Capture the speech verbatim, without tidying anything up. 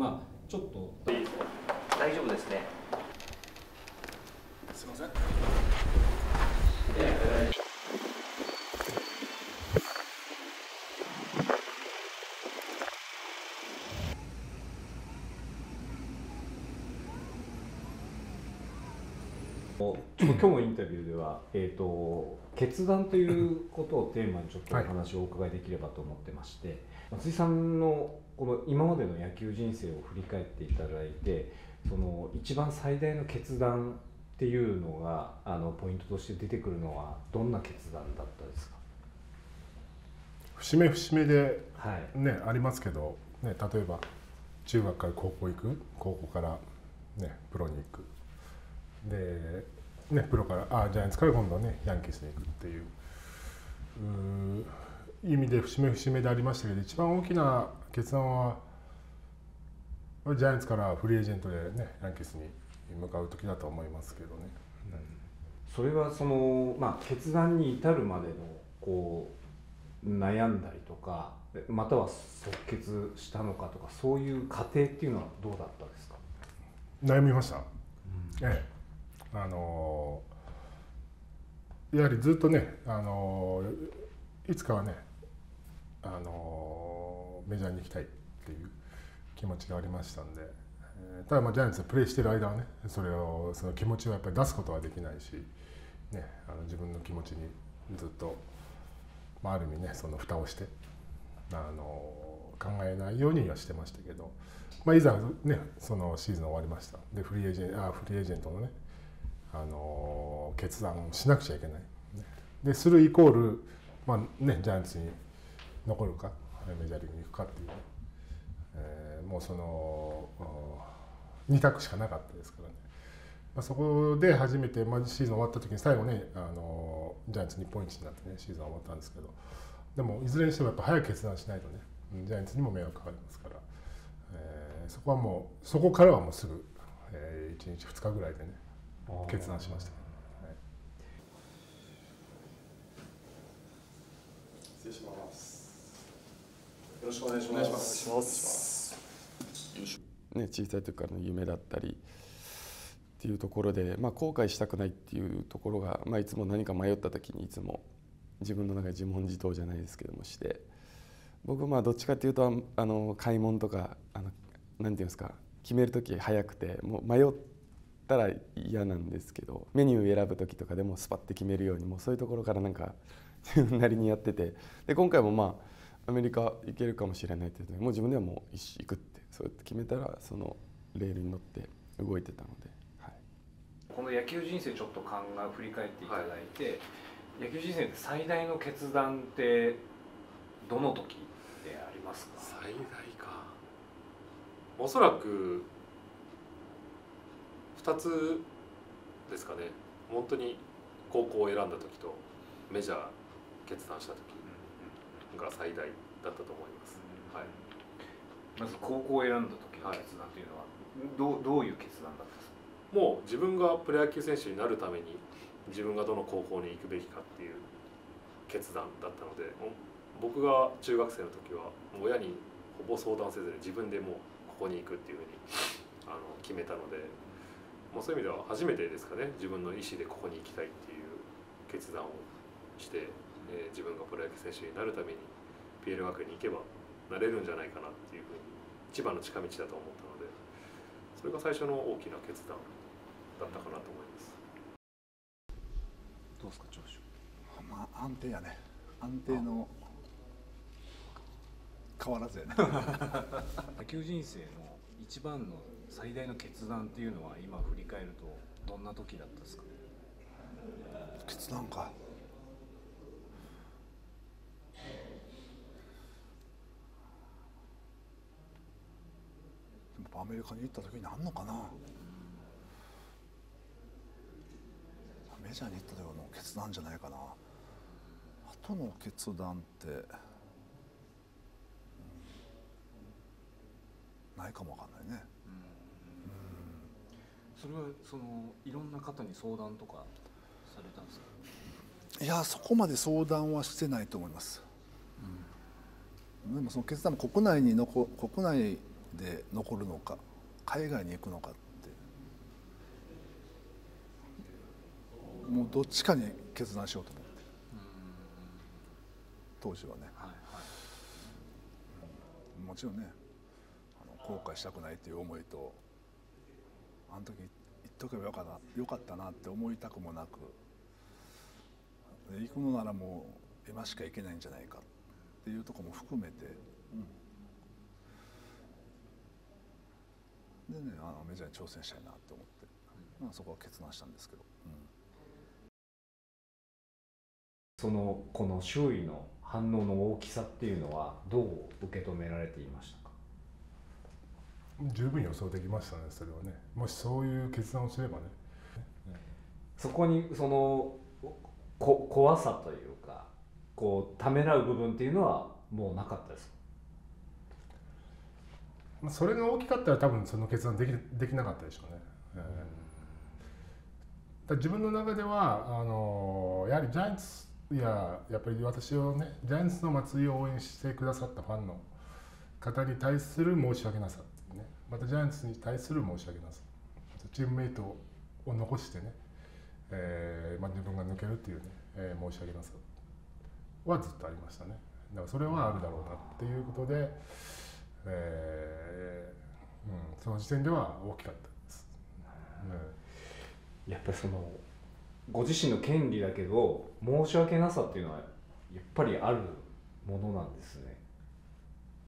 まあちょっと大丈夫ですね。すいません。えー今日のインタビューでは、えーと、決断ということをテーマにちょっとお話をお伺いできればと思ってまして、はい、松井さんのこの今までの野球人生を振り返っていただいて、その一番最大の決断っていうのがあのポイントとして出てくるのはどんな決断だったですか？節目節目で、ね、はい、ありますけど、ね、例えば中学から高校行く、高校から、ね、プロに行く。でね、プロからあジャイアンツから今度は、ね、ヤンキースに行くっていう、うー意味で節目節目でありましたけど、一番大きな決断はジャイアンツからフリーエージェントで、ね、ヤンキースに向かう時だと思いますけどね。うん、それはその、まあ、決断に至るまでのこう悩んだりとか、または即決したのかとか、そういう過程っていうのはどうだったですか？悩みました。ええ、あのやはりずっとね、あのいつかはね、あのメジャーに行きたいっていう気持ちがありましたんで、えー、ただまあジャイアンツでプレーしてる間はね、それをその気持ちをやっぱり出すことはできないし、ね、あの自分の気持ちにずっと、まあ、ある意味ね、その蓋をしてあの考えないようにはしてましたけど。まあいざね、そのシーズン終わりました。でフリーエージェン、あ、フリーエージェントのね、あのー、決断をしなくちゃいけない。でするイコール、まあね、ジャイアンツに残るかメジャーリーグに行くかっていう、ね、えー、もうそのに択しかなかったですからね。まあ、そこで初めて、まあ、シーズン終わった時に最後ね、あのー、ジャイアンツ日本一になってねシーズン終わったんですけど、でもいずれにしてもやっぱ早く決断しないとね、ジャイアンツにも迷惑かかりますから。えー、そこはもうそこからはもうすぐ、えー、いちにちふつかぐらいでね決断しました、はい、失礼します。よろしくお願いします。ね、小さい時からの夢だったりっていうところで、まあ、後悔したくないっていうところが、まあ、いつも何か迷った時にいつも自分の中で自問自答じゃないですけどもして、僕まあどっちかっていうとあの買い物とかあのなんていうんですか、決める時早くてもう迷ったら嫌なんですけど、メニュー選ぶ時とかでもスパッて決めるようにもうそういうところからなんか自分なりにやってて、で今回もまあアメリカ行けるかもしれないっていうのでもう自分ではもう行くってそうやって決めたらそのレールに乗って動いてたので、はい、この野球人生ちょっと考え振り返っていただいて、はい、野球人生で最大の決断ってどの時でありますか？最大か、おそらくふたつですかね。本当に高校を選んだ時とメジャー決断した時が最大だったと思います、はい、まず高校を選んだ時の決断というのは、はい、ど, どういう決断だったんですか？もう自分がプロ野球選手になるために自分がどの高校に行くべきかっていう決断だったので、僕が中学生の時は親にほぼ相談せずに自分でもうここに行くっていうふうにあの決めたので、もうそういう意味では初めてですかね、自分の意思でここに行きたいっていう決断をして、えー、自分がプロ野球選手になるために ピーエル 学園に行けばなれるんじゃないかなっていうふうに一番の近道だと思ったので、それが最初の大きな決断だったかなと思います。どうですか調子？まあ安定やね、安定の変わらずやね。野球人生の一番の最大の決断っていうのは今振り返るとどんな時だったですか？決断か、でもアメリカに行った時になんのかな、うん、メジャーに行った時の決断じゃないかな。あとの決断ってないかもわかんないね。それはそのいろんな方に相談とかされたんですか？いや、そこまで相談はしてないと思います。うん、でもその決断も国内にのこ国内で残るのか海外に行くのかってもうどっちかに決断しようと思って当時はね、はいはい、もちろんねあの後悔したくないっていう思いとあの時言っとけばよかった、よかったなって思いたくもなく行くのならもう今しか行けないんじゃないかっていうところも含めて、うん、でねあのメジャーに挑戦したいなって思って、まあ、そこは決断したんですけど、うん、そのこの周囲の反応の大きさっていうのはどう受け止められていましたか？十分予想できましたね。それはね、もしそういう決断をすればね、そこにそのこ怖さというかこうためらう部分っていうのはもうなかったですか？それが大きかったら多分その決断でき、できなかったでしょうね、うんえー、だ自分の中ではあのやはりジャイアンツいややっぱり私をねジャイアンツの松井を応援してくださったファンの方に対する申し訳なさってね、またジャイアンツに対する申し訳なさ、チームメイトを残してねえーまあ、自分が抜けるっていうね、えー、申し訳なさはずっとありましたね。だからそれはあるだろうなっていうことで、えーうん、その時点では大きかったです、うん、やっぱりそのご自身の権利だけど申し訳なさっていうのはやっぱりあるものなんですね。